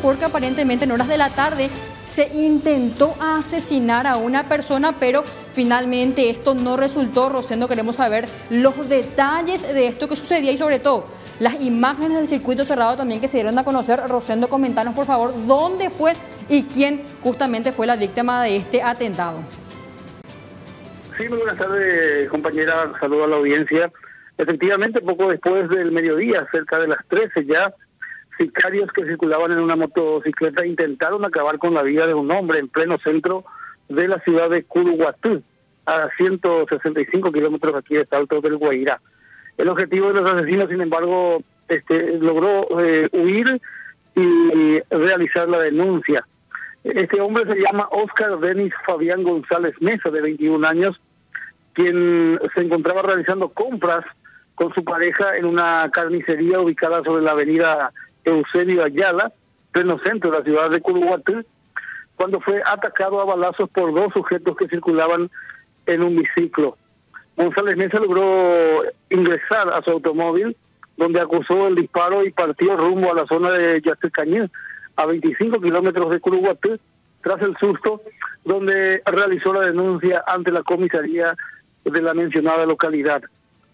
porque aparentemente en horas de la tarde se intentó asesinar a una persona, pero finalmente esto no resultó. Rosendo, queremos saber los detalles de esto que sucedía y sobre todo las imágenes del circuito cerrado también que se dieron a conocer. Rosendo, comentanos por favor dónde fue y quién justamente fue la víctima de este atentado. Sí, muy buenas tardes, compañera, saludo a la audiencia. Efectivamente, poco después del mediodía, cerca de las 13 ya, sicarios que circulaban en una motocicleta intentaron acabar con la vida de un hombre en pleno centro de la ciudad de Curuguaty, a 165 kilómetros aquí de Salto del Guairá. El objetivo de los asesinos, sin embargo, logró huir y realizar la denuncia. Este hombre se llama Oscar Denis Fabián González Mesa, de 21 años, quien se encontraba realizando compras con su pareja en una carnicería ubicada sobre la avenida Eusebio Ayala, pleno centro de la ciudad de Curuguaty, cuando fue atacado a balazos por dos sujetos que circulaban en un biciclo. González Mesa logró ingresar a su automóvil, donde acusó el disparo y partió rumbo a la zona de Yastecañil, a 25 kilómetros de Curuguaty, tras el susto, donde realizó la denuncia ante la comisaría de la mencionada localidad.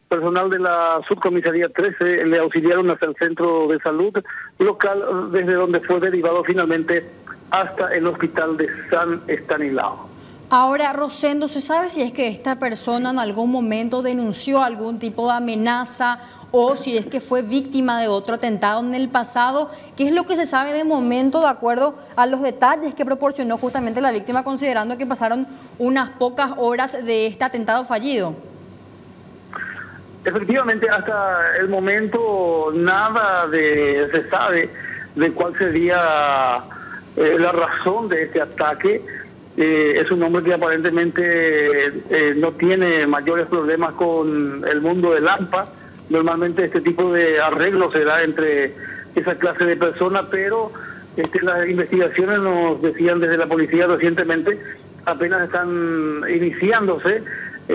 Personal de la subcomisaría 13 le auxiliaron hasta el centro de salud local, desde donde fue derivado finalmente hasta el hospital de San Estanislao. Ahora, Rosendo, ¿se sabe si es que esta persona en algún momento denunció algún tipo de amenaza o si es que fue víctima de otro atentado en el pasado? ¿Qué es lo que se sabe de momento de acuerdo a los detalles que proporcionó justamente la víctima, considerando que pasaron unas pocas horas de este atentado fallido? Efectivamente, hasta el momento nada se sabe de cuál sería la razón de este ataque. Es un hombre que aparentemente no tiene mayores problemas con el mundo del AMPA. Normalmente este tipo de arreglo se da entre esa clase de personas, pero las investigaciones, nos decían desde la policía recientemente, apenas están iniciándose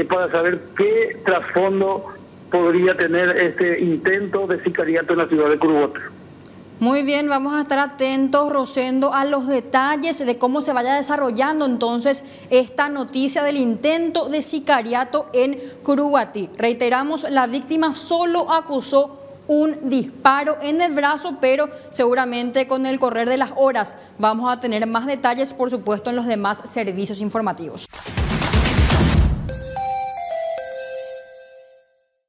para saber qué trasfondo podría tener este intento de sicariato en la ciudad de Curuguaty. Muy bien, vamos a estar atentos, Rosendo, a los detalles de cómo se vaya desarrollando entonces esta noticia del intento de sicariato en Curuguaty. Reiteramos, la víctima solo acusó un disparo en el brazo, pero seguramente con el correr de las horas vamos a tener más detalles, por supuesto, en los demás servicios informativos.